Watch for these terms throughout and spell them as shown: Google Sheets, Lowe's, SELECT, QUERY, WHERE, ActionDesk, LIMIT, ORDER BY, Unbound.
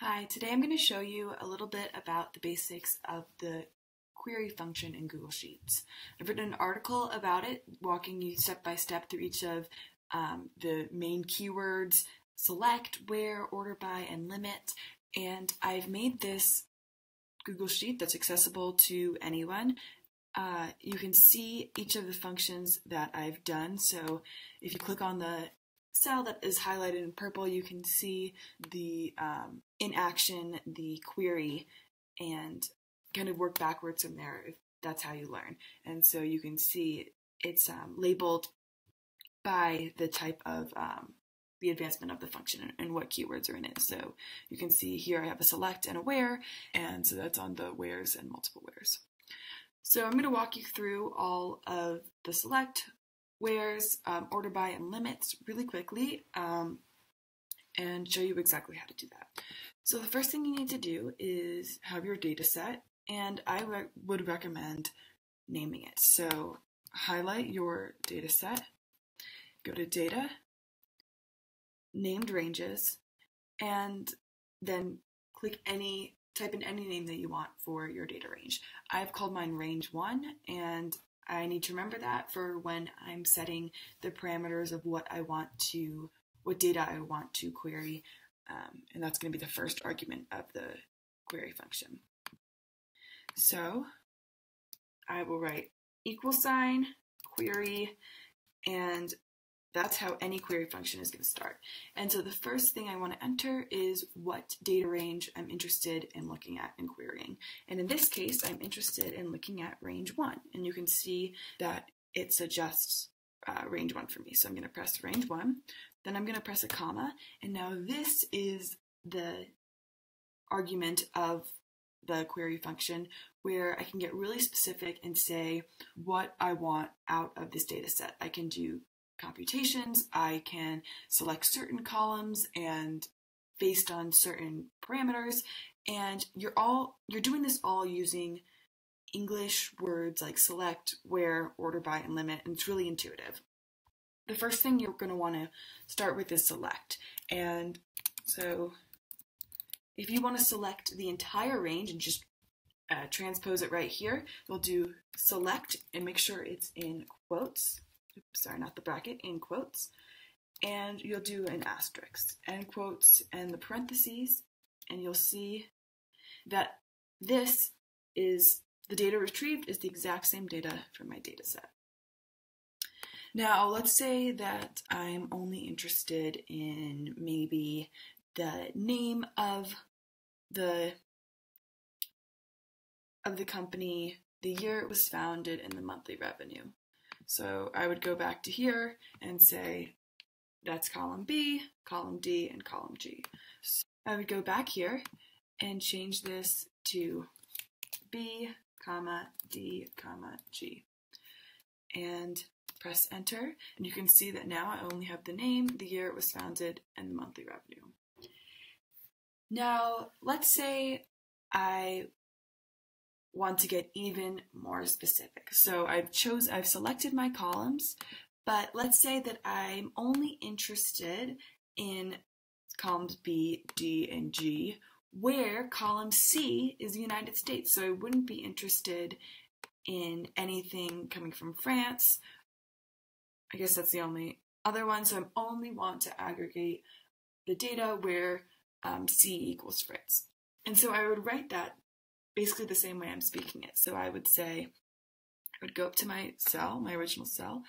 Hi, today I'm going to show you a little bit about the basics of the query function in Google Sheets. I've written an article about it, walking you step by step through each of the main keywords, select, where, order by, and limit. And I've made this Google Sheet that's accessible to anyone. You can see each of the functions that I've done. So if you click on the cell that is highlighted in purple, you can see the in action, the query, and kind of work backwards from there if that's how you learn. And so you can see it's labeled by the type of the advancement of the function and what keywords are in it. So you can see here I have a select and a where, and so that's on the wheres and multiple wheres. So I'm going to walk you through all of the select, wheres, order by, and limits really quickly and show you exactly how to do that. So the first thing you need to do is have your data set, and I would recommend naming it. So highlight your data set, go to data, named ranges, and then click type in any name that you want for your data range. I've called mine range 1, and I need to remember that for when I'm setting the parameters of what data I want to query, and that's going to be the first argument of the query function. So I will write =, query, and that's how any query function is going to start. And so the first thing I want to enter is what data range I'm interested in looking at and querying. And in this case, I'm interested in looking at range 1. And you can see that it suggests range 1 for me. So I'm going to press range 1. Then I'm going to press a comma. And now this is the argument of the query function where I can get really specific and say what I want out of this data set. I can do computations, I can select certain columns and based on certain parameters, and you're doing this all using English words like select, where, order by, and limit, and it's really intuitive. The first thing you're going to want to start with is select, and so if you want to select the entire range and just transpose it right here, we'll do select and make sure it's in quotes. Oops, sorry, not the bracket, in quotes, and you'll do an asterisk, end quotes, and the parentheses, and you'll see that this is the data retrieved is the exact same data from my data set. Now, let's say that I'm only interested in maybe the name of the company, the year it was founded, and the monthly revenue. So I would go back to here and say, that's column B, column D, and column G. So I would go back here and change this to B, comma, D, comma, G, and press enter. And you can see that now I only have the name, the year it was founded, and the monthly revenue. Now, let's say I want to get even more specific. So I've selected my columns, but let's say that I'm only interested in columns B, D, and G, where column C is the United States. So I wouldn't be interested in anything coming from France. I guess that's the only other one. So I only want to aggregate the data where C equals France. And so I would write that basically the same way I'm speaking it. So I would say, I would go up to my cell, my original cell,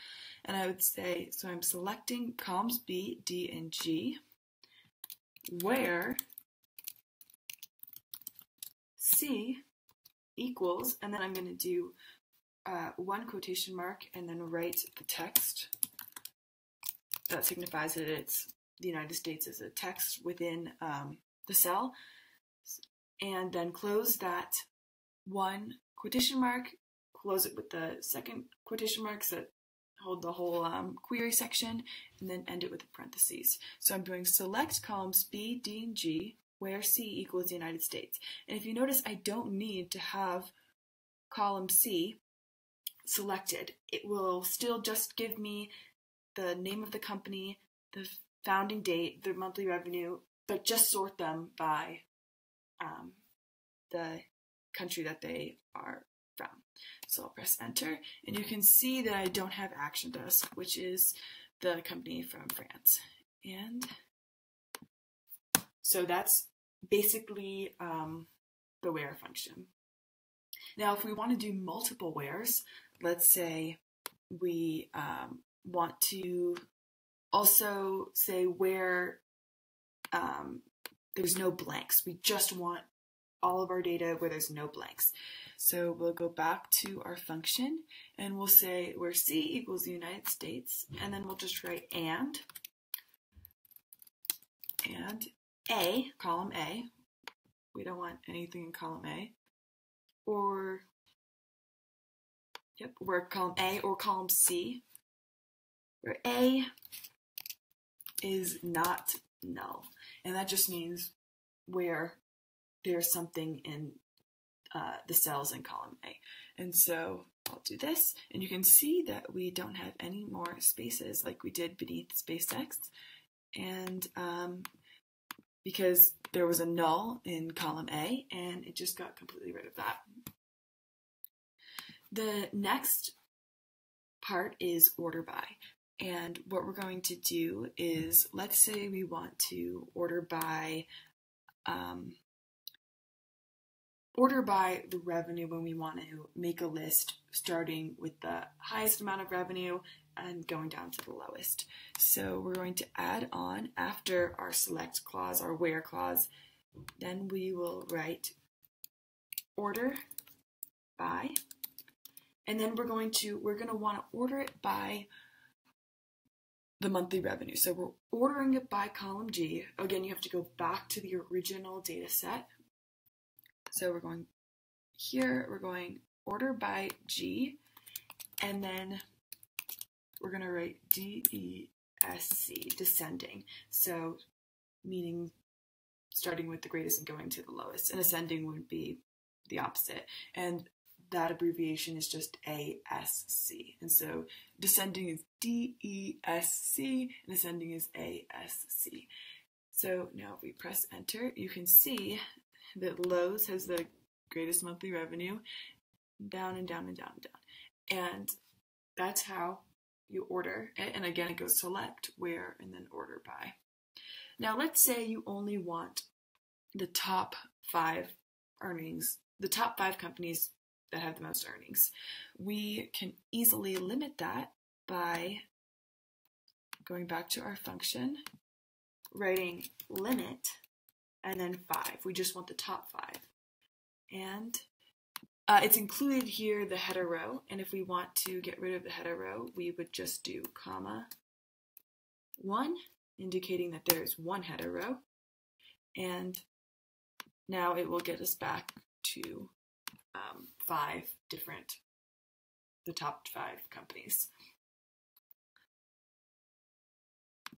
and I would say, so I'm selecting columns B, D, and G, where C equals, and then I'm going to do one quotation mark and then write the text. That signifies that it's the United States as a text within the cell. And then close that one quotation mark, close it with the second quotation marks that hold the whole query section, and then end it with the parentheses. So I'm doing select columns B, D, and G, where C equals the United States. And if you notice, I don't need to have column C selected. It will still just give me the name of the company, the founding date, the monthly revenue, but just sort them by the country that they are from. So I'll press enter, and you can see that I don't have ActionDesk, which is the company from France. And so that's basically the where function. Now, if we want to do multiple wheres, let's say we want to also say where there's no blanks. We just want all of our data where there's no blanks. So we'll go back to our function and we'll say where C equals the United States, and then we'll just write and A, column A. We don't want anything in column A. Or, yep, we're column A or column C, where A is not null. And that just means where there's something in the cells in column A. And so I'll do this, and you can see that we don't have any more spaces like we did beneath space text. And because there was a null in column A, and it just got completely rid of that. The next part is order by. And what we're going to do is, let's say we want to order by the revenue when we want to make a list starting with the highest amount of revenue and going down to the lowest. So we're going to add on after our select clause, our where clause, then we will write order by, and then we're going to want to order it by the monthly revenue. So we're ordering it by column G. Again, you have to go back to the original data set. So we're going here, we're going order by G, and then we're going to write DESC, descending. So meaning starting with the greatest and going to the lowest, and ascending would be the opposite. And that abbreviation is just ASC. And so descending is DESC and ascending is ASC. So now if we press enter, you can see that Lowe's has the greatest monthly revenue, down and down and down and down. And that's how you order it. And again, it goes select, where, and then order by. Now let's say you only want the top 5 earnings, the top 5 companies that have the most earnings. We can easily limit that by going back to our function, writing limit, and then 5. We just want the top 5. And it's included here, the header row. And if we want to get rid of the header row, we would just do comma 1, indicating that there is 1 header row. And now it will get us back to the top 5 companies.